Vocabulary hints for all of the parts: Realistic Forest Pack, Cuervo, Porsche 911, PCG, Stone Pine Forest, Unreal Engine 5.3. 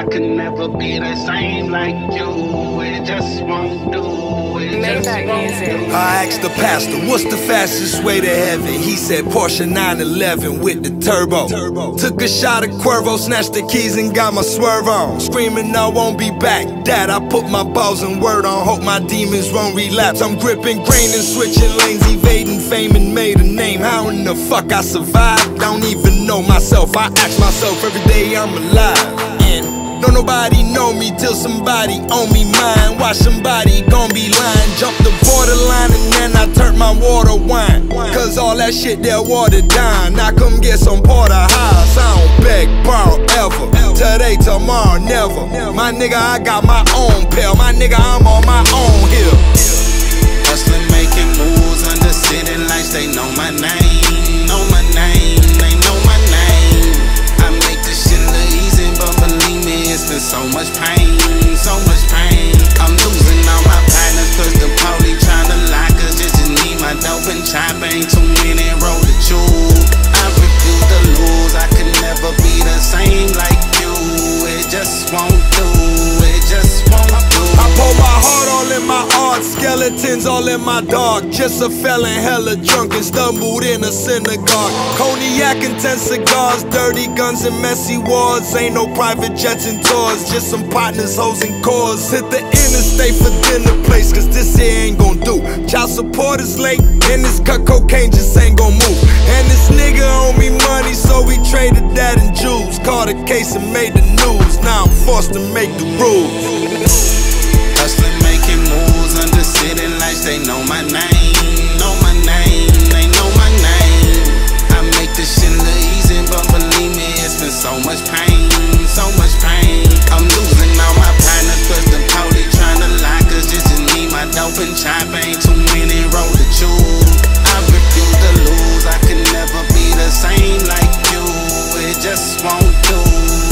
I could never be the same like you. It just won't do. It just won't do. I asked the pastor, what's the fastest way to heaven? He said Porsche 911 with the turbo. Took a shot of Cuervo, snatched the keys and got my swerve on. Screaming I won't be back, Dad, I put my balls in word on. Hope my demons won't relapse. I'm gripping grain and switching lanes, evading fame and made a name. How in the fuck I survived? Don't even know myself. I ask myself every day I'm alive. Don't nobody know me till somebody own me mine. Why somebody gon' be lying? Jump the borderline and then I turn my water wine. Cause all that shit that water down. Now come get some porter highs. I don't beg, borrow ever. Today, tomorrow, never. My nigga, I got my own pill. My nigga, I'm on my own hill. Hustling, making moves under city lights. They know my name, know my name. They know my name. I make this shit look easy, but believe me, it's been so much pain, so much pain. I'm losing all my partners cause the police tryna lock us. Just need my dope and chop, ain't too many roll to choose. I refuse to lose, I could never be the same like you. It just won't do, it just won't do. I pour my heart all in my art, skeletons all in my dark. Just a felon, hella drunk and stumbled in a synagogue. Cognac and 10 cigars, dirty guns and messy wars. Ain't no private jets and tours, just some partners, hoes and cores. Hit the interstate for dinner place, cause this here ain't gon' do. Child support is late, and this cut cocaine just ain't gon' move. And this nigga owe me money, so we traded that in jewels. Caught a case and made the news, now I'm forced to make the rules. Hustling, making moves under city lights. They know my name, know my name. They know my name. I make this shit look easy, but believe me, it's been so much pain, so much pain. I'm losing all my partners cause the police tryna lock us. Just to need my dope and chop, ain't too many roll to choose. I refuse to lose, I could never be the same like you. It just won't do,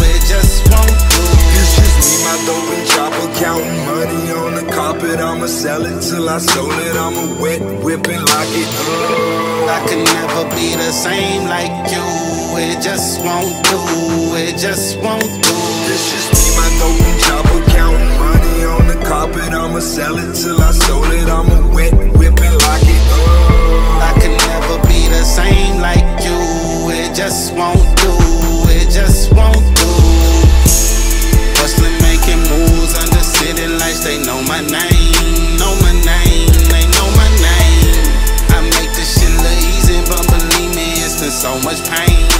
it just won't do. It's just me, my dope and chopper, counting money on the carpet. I'ma sell it till I sold it. I'ma wet whip it like it. I could never be the same like you. It just won't do, it just won't do. It's just me, my dope and chopper, counting money on the carpet. I'ma sell it till I sold it. I'ma wet whip it like it. I could never be the same like you. It just won't do, it just won't do. Hustling, making moves under city lights. They know my name, know my name. They know my name. I make this shit look easy, but believe me, it's been so much pain.